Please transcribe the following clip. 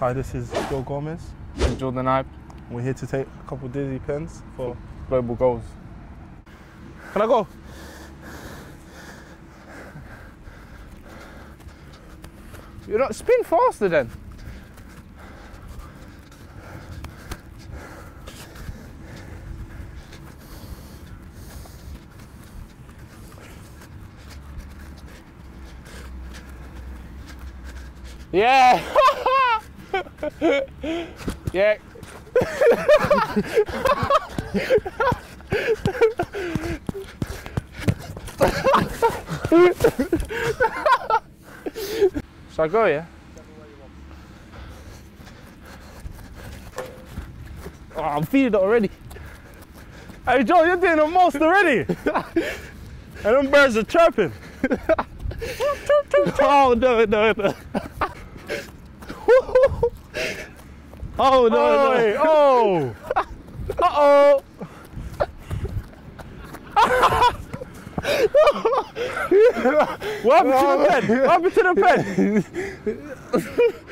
Hi, this is Joe Gomez. I'm Jordan Ibe. We're here to take a couple dizzy pens for Global Goals. Can I go? You're not spin faster then. Yeah. Yeah. Shall I go, yeah? Oh, I'm feeling it already. Hey Joe, you're doing the most already. And them birds are chirping. Oh no. Oh no, oh, no. Oh. Uh-oh. What happened to the pen? What happened to the pen?